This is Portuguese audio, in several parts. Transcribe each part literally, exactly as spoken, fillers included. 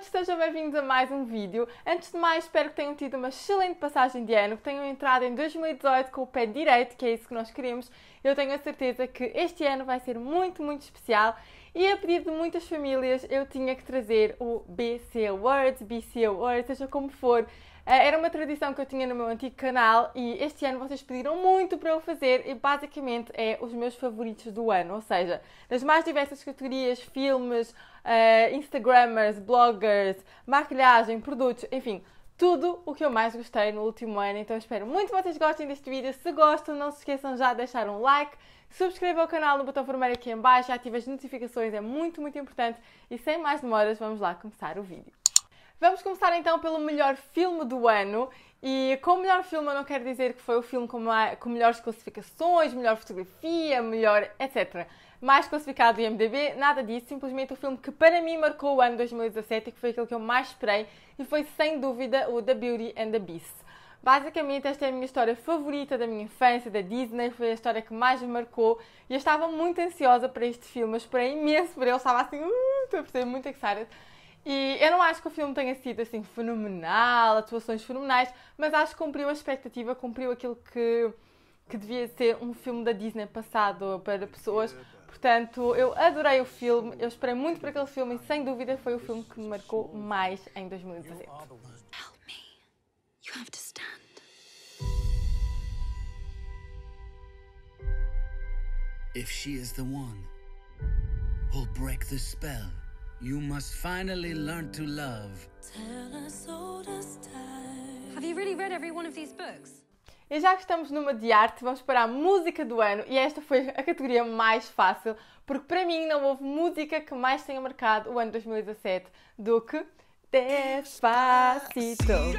todos, sejam bem-vindos a mais um vídeo. Antes de mais, espero que tenham tido uma excelente passagem de ano, que tenham entrado em dois mil e dezoito com o pé direito, que é isso que nós queremos. Eu tenho a certeza que este ano vai ser muito, muito especial. E a pedido de muitas famílias, eu tinha que trazer o B C Awards, B C Awards, seja como for. Era uma tradição que eu tinha no meu antigo canal e este ano vocês pediram muito para eu fazer e basicamente é os meus favoritos do ano, ou seja, nas mais diversas categorias, filmes, uh, instagrammers, bloggers, maquilhagem, produtos, enfim, tudo o que eu mais gostei no último ano. Então eu espero muito que vocês gostem deste vídeo. Se gostam, não se esqueçam já de deixar um like, subscreva o canal no botão vermelho aqui em baixo, ative as notificações, é muito, muito importante e sem mais demoras vamos lá começar o vídeo. Vamos começar então pelo melhor filme do ano e com o melhor filme eu não quero dizer que foi o filme com, a, com melhores classificações, melhor fotografia, melhor etcétera. Mais classificado do I M D B, nada disso, simplesmente o filme que para mim marcou o ano dois mil e dezassete e que foi aquele que eu mais esperei e foi sem dúvida o The Beauty and the Beast. Basicamente esta é a minha história favorita da minha infância, da Disney, foi a história que mais me marcou e eu estava muito ansiosa para este filme, eu esperei imenso por ele, estava assim, uh, estou a perceber, muito excited. E eu não acho que o filme tenha sido assim fenomenal, atuações fenomenais, mas acho que cumpriu a expectativa, cumpriu aquilo que, que devia ser um filme da Disney passado para pessoas. Portanto, eu adorei o filme, eu esperei muito para aquele filme e sem dúvida foi o filme que me marcou mais em dois mil e dezassete. If she is the one, we'll break the spell. You must finally learn to love. Have you really read every one of these books? E já que estamos numa de arte, vamos para a música do ano e esta foi a categoria mais fácil porque para mim não houve música que mais tenha marcado o ano dois mil e dezassete do que Despacito. Despacito.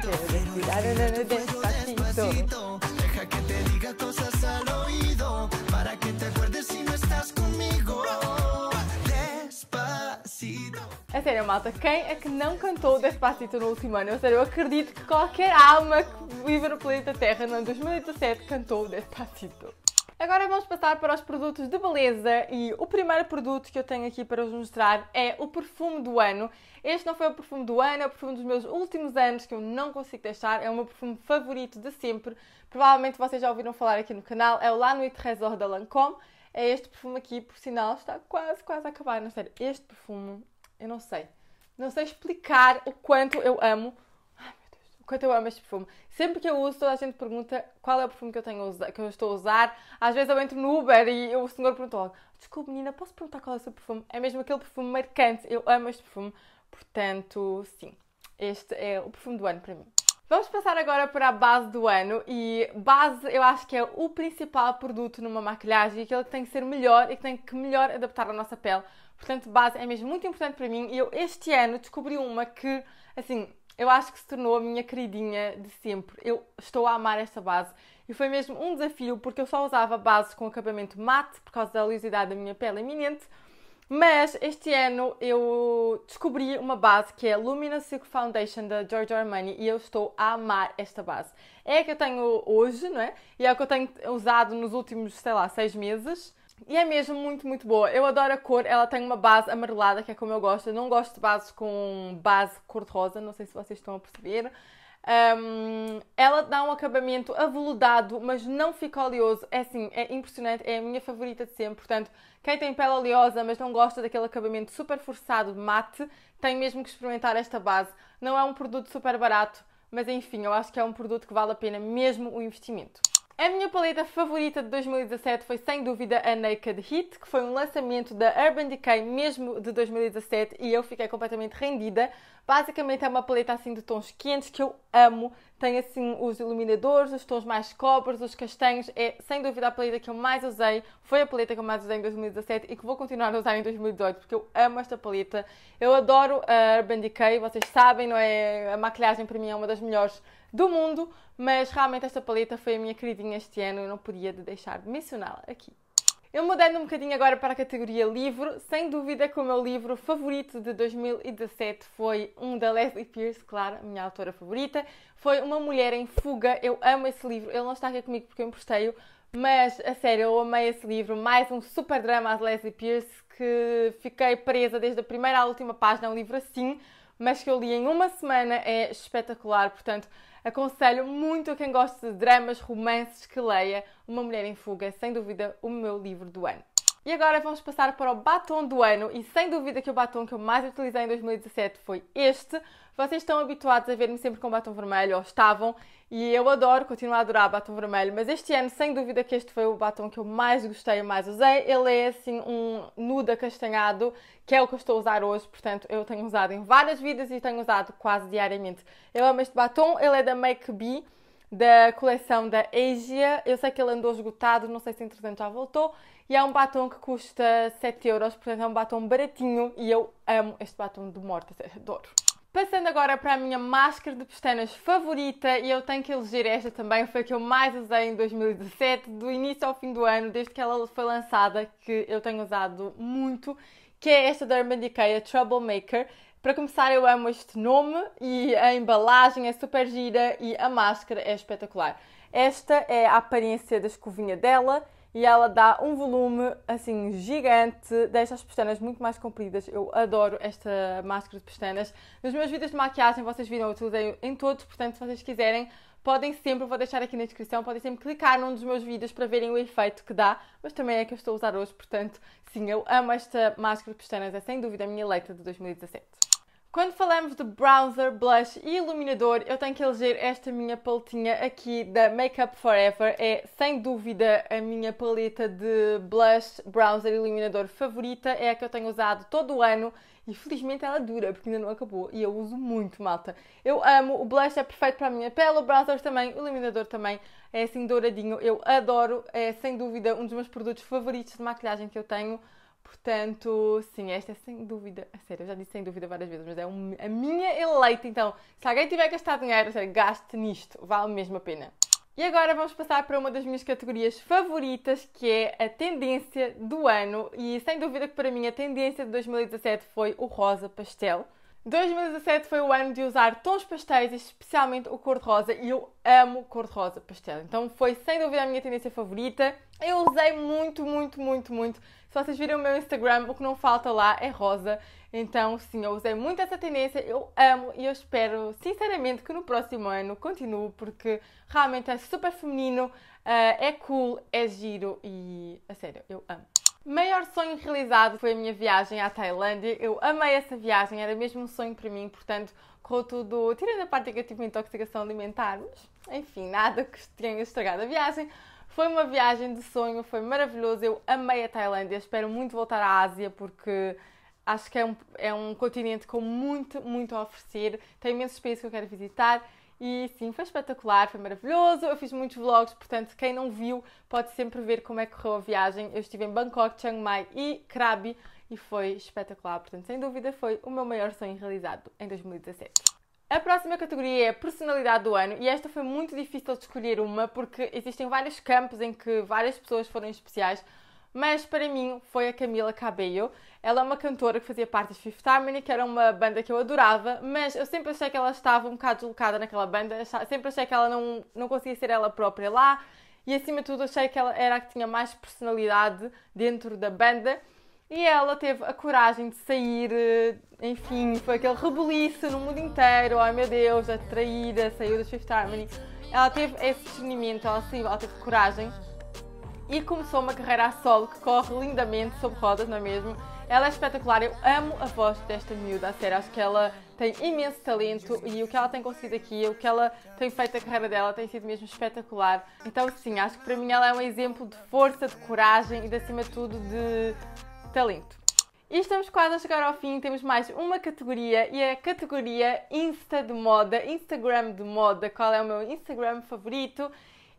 Deja que te diga cosas al oído para que te acuerdes si no estás conmigo. A sério, malta, quem é que não cantou o Despacito no último ano? A sério, eu acredito que qualquer alma que vive no planeta Terra no ano dois mil e dezassete cantou o Despacito. Agora vamos passar para os produtos de beleza e o primeiro produto que eu tenho aqui para vos mostrar é o perfume do ano. Este não foi o perfume do ano, é o perfume dos meus últimos anos que eu não consigo deixar, é o meu perfume favorito de sempre. Provavelmente vocês já ouviram falar aqui no canal, é o La Nuit Trésor da Lancôme. É este perfume aqui, por sinal, está quase, quase a acabar. Não sei, este perfume, eu não sei. Não sei explicar o quanto eu amo. Ai, meu Deus, o quanto eu amo este perfume. Sempre que eu uso, toda a gente pergunta qual é o perfume que eu, tenho a usar, que eu estou a usar. Às vezes eu entro no Uber e o senhor pergunta logo, desculpe menina, posso perguntar qual é o seu perfume? É mesmo aquele perfume marcante. Eu amo este perfume. Portanto, sim, este é o perfume do ano para mim. Vamos passar agora para a base do ano e base eu acho que é o principal produto numa maquilhagem, aquele que tem que ser melhor e que tem que melhor adaptar à nossa pele. Portanto, base é mesmo muito importante para mim e eu este ano descobri uma que, assim, eu acho que se tornou a minha queridinha de sempre. Eu estou a amar esta base e foi mesmo um desafio porque eu só usava bases com acabamento mate por causa da oleosidade da minha pele iminente. Mas este ano eu descobri uma base que é a Luminous Silk Foundation da Giorgio Armani e eu estou a amar esta base. É a que eu tenho hoje, não é? E é a que eu tenho usado nos últimos, sei lá, seis meses. E é mesmo muito, muito boa. Eu adoro a cor, ela tem uma base amarelada, que é como eu gosto. Eu não gosto de bases com base cor-de-rosa, não sei se vocês estão a perceber. Um, ela dá um acabamento aveludado, mas não fica oleoso. É assim, é impressionante, é a minha favorita de sempre. Portanto, quem tem pele oleosa, mas não gosta daquele acabamento super forçado de mate, tem mesmo que experimentar esta base. Não é um produto super barato, mas enfim, eu acho que é um produto que vale a pena mesmo o investimento. A minha paleta favorita de dois mil e dezassete foi sem dúvida a Naked Heat, que foi um lançamento da Urban Decay mesmo de dois mil e dezassete e eu fiquei completamente rendida. Basicamente é uma paleta assim de tons quentes que eu amo, tem assim os iluminadores, os tons mais cobres, os castanhos, é sem dúvida a paleta que eu mais usei, foi a paleta que eu mais usei em dois mil e dezassete e que vou continuar a usar em dois mil e dezoito porque eu amo esta paleta, eu adoro a Urban Decay, vocês sabem, não é? A maquilhagem para mim é uma das melhores do mundo, mas realmente esta paleta foi a minha queridinha este ano e eu não podia deixar de mencioná-la aqui. Eu mudando um bocadinho agora para a categoria livro, sem dúvida que o meu livro favorito de dois mil e dezassete foi um da Leslie Pierce, claro, a minha autora favorita, foi Uma Mulher em Fuga, eu amo esse livro, ele não está aqui comigo porque eu emprestei-o, mas a sério, eu amei esse livro, mais um super drama de Leslie Pierce que fiquei presa desde a primeira à última página, um livro assim, mas que eu li em uma semana, é espetacular. Portanto, aconselho muito a quem gosta de dramas, romances, que leia Uma Mulher em Fuga, sem dúvida o meu livro do ano. E agora vamos passar para o batom do ano, e sem dúvida que o batom que eu mais utilizei em dois mil e dezassete foi este. Vocês estão habituados a ver-me sempre com batom vermelho, ou estavam, e eu adoro, continuo a adorar batom vermelho, mas este ano, sem dúvida que este foi o batom que eu mais gostei e mais usei. Ele é assim um nude acastanhado, que é o que eu estou a usar hoje, portanto eu tenho usado em várias vidas e tenho usado quase diariamente. Eu amo este batom, ele é da Make B, da coleção da Asia. Eu sei que ele andou esgotado, não sei se entretanto já voltou, e é um batom que custa sete euros, portanto é um batom baratinho e eu amo este batom de morte, adoro. Passando agora para a minha máscara de pestanas favorita, e eu tenho que eleger esta também, foi a que eu mais usei em dois mil e dezassete, do início ao fim do ano, desde que ela foi lançada, que eu tenho usado muito, que é esta da Urban Decay, a Troublemaker. Para começar, eu amo este nome e a embalagem é super gira e a máscara é espetacular. Esta é a aparência da escovinha dela e ela dá um volume assim gigante, deixa as pestanas muito mais compridas. Eu adoro esta máscara de pestanas. Nos meus vídeos de maquiagem vocês viram, eu utilizei em todos, portanto se vocês quiserem podem sempre, vou deixar aqui na descrição, podem sempre clicar num dos meus vídeos para verem o efeito que dá, mas também é que eu estou a usar hoje, portanto sim, eu amo esta máscara de pestanas, é sem dúvida a minha eleita de dois mil e dezassete. Quando falamos de bronzer, blush e iluminador, eu tenho que eleger esta minha paletinha aqui da Make Up Forever. É sem dúvida a minha paleta de blush, bronzer e iluminador favorita. É a que eu tenho usado todo o ano e felizmente ela dura porque ainda não acabou e eu uso muito, malta. Eu amo, o blush é perfeito para a minha pele, o bronzer também, o iluminador também. É assim douradinho, eu adoro, é sem dúvida um dos meus produtos favoritos de maquilhagem que eu tenho. Portanto, sim, esta é sem dúvida, a sério, eu já disse sem dúvida várias vezes, mas é um, a minha eleita. Então, se alguém tiver gastado dinheiro, a sério, gaste nisto, vale mesmo a pena. E agora vamos passar para uma das minhas categorias favoritas, que é a tendência do ano. E sem dúvida que para mim a tendência de dois mil e dezassete foi o rosa pastel. dois mil e dezassete foi o ano de usar tons pastéis, especialmente o cor-de-rosa, e eu amo cor-de-rosa pastel. Então foi sem dúvida a minha tendência favorita. Eu usei muito, muito, muito, muito. Se vocês viram o meu Instagram, o que não falta lá é rosa. Então sim, eu usei muito essa tendência, eu amo e eu espero sinceramente que no próximo ano continue, porque realmente é super feminino, é cool, é giro e a sério, eu amo. Maior sonho realizado foi a minha viagem à Tailândia. Eu amei essa viagem, era mesmo um sonho para mim, portanto, correu tudo, tirando a parte negativa de intoxicação alimentar, mas, enfim, nada que tenha estragado a viagem. Foi uma viagem de sonho, foi maravilhoso, eu amei a Tailândia, espero muito voltar à Ásia, porque acho que é um, é um continente com muito, muito a oferecer, tem imensos países que eu quero visitar. E sim, foi espetacular, foi maravilhoso, eu fiz muitos vlogs, portanto quem não viu pode sempre ver como é que correu a viagem. Eu estive em Bangkok, Chiang Mai e Krabi e foi espetacular, portanto sem dúvida foi o meu maior sonho realizado em dois mil e dezassete. A próxima categoria é a personalidade do ano e esta foi muito difícil de escolher uma porque existem vários campos em que várias pessoas foram especiais, mas para mim foi a Camila Cabello. Ela é uma cantora que fazia parte da Fifth Harmony, que era uma banda que eu adorava, mas eu sempre achei que ela estava um bocado deslocada naquela banda, sempre achei que ela não, não conseguia ser ela própria lá e acima de tudo achei que ela era a que tinha mais personalidade dentro da banda e ela teve a coragem de sair, enfim, foi aquele rebuliço no mundo inteiro, ai meu Deus, a traída, saiu da Fifth Harmony. Ela teve esse discernimento, ela saiu, ela teve coragem. E começou uma carreira a solo que corre lindamente sobre rodas, não é mesmo? Ela é espetacular, eu amo a voz desta miúda, a sério, acho que ela tem imenso talento e o que ela tem conseguido aqui, o que ela tem feito, a carreira dela tem sido mesmo espetacular. Então sim, acho que para mim ela é um exemplo de força, de coragem e de acima de tudo de talento. E estamos quase a chegar ao fim, temos mais uma categoria e é a categoria Insta de moda, Instagram de moda, qual é o meu Instagram favorito?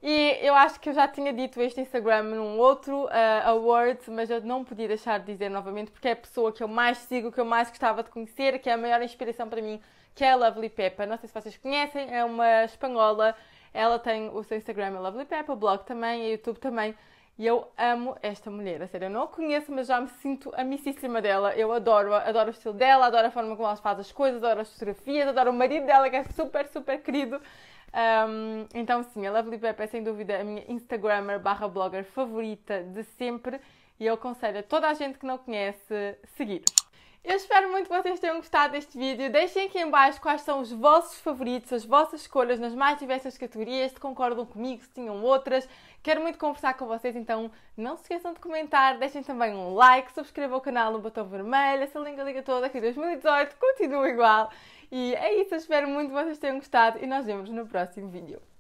E eu acho que eu já tinha dito este Instagram num outro uh, award, mas eu não podia deixar de dizer novamente porque é a pessoa que eu mais sigo, que eu mais gostava de conhecer, que é a maior inspiração para mim, que é a Lovely Pepa. Não sei se vocês conhecem, é uma espanhola, ela tem o seu Instagram, a Lovely Pepa, o blog também, a YouTube também. E eu amo esta mulher, a sério, eu não a conheço, mas já me sinto amicíssima dela. Eu adoro-a, adoro o estilo dela, adoro a forma como ela faz as coisas, adoro as fotografias, adoro o marido dela, que é super, super querido. Um, então sim, a Lovely Pepa é sem dúvida a minha Instagrammer barra blogger favorita de sempre e eu aconselho a toda a gente que não conhece seguir. Eu espero muito que vocês tenham gostado deste vídeo. Deixem aqui em baixo quais são os vossos favoritos, as vossas escolhas nas mais diversas categorias, se concordam comigo, se tinham outras. Quero muito conversar com vocês, então não se esqueçam de comentar, deixem também um like, subscrevam o canal no botão vermelho, essa linga liga toda aqui dois mil e dezoito continua igual. E é isso, eu espero muito que vocês tenham gostado e nós vemos no próximo vídeo.